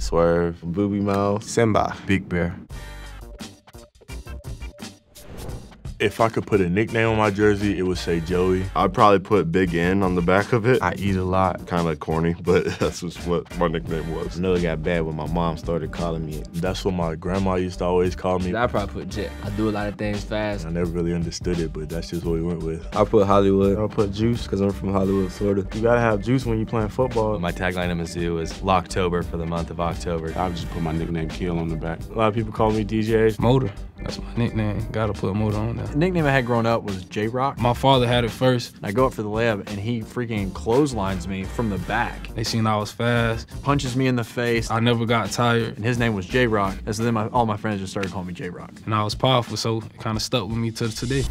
Swerve, Booby Miles, Simba, Big Bear. If I could put a nickname on my jersey, it would say Joey. I'd probably put Big N on the back of it. I eat a lot. Kind of corny, but that's just what my nickname was. I know it got bad when my mom started calling me it. That's what my grandma used to always call me. I'd probably put Jet. I do a lot of things fast. I never really understood it, but that's just what we went with. I put Hollywood. I put Juice, because I'm from Hollywood, Florida. You gotta have juice when you're playing football. My tagline at Mizzou was Locktober for the month of October. I would just put my nickname Kill on the back. A lot of people call me DJ. Motor. That's my nickname. Gotta put Motor on there. The nickname I had growing up was J-Rock. My father had it first. I go up for the layup and he freaking clotheslines me from the back. They seen I was fast. Punches me in the face. I never got tired. And his name was J-Rock. And so then all my friends just started calling me J-Rock. And I was powerful, so it kind of stuck with me till today.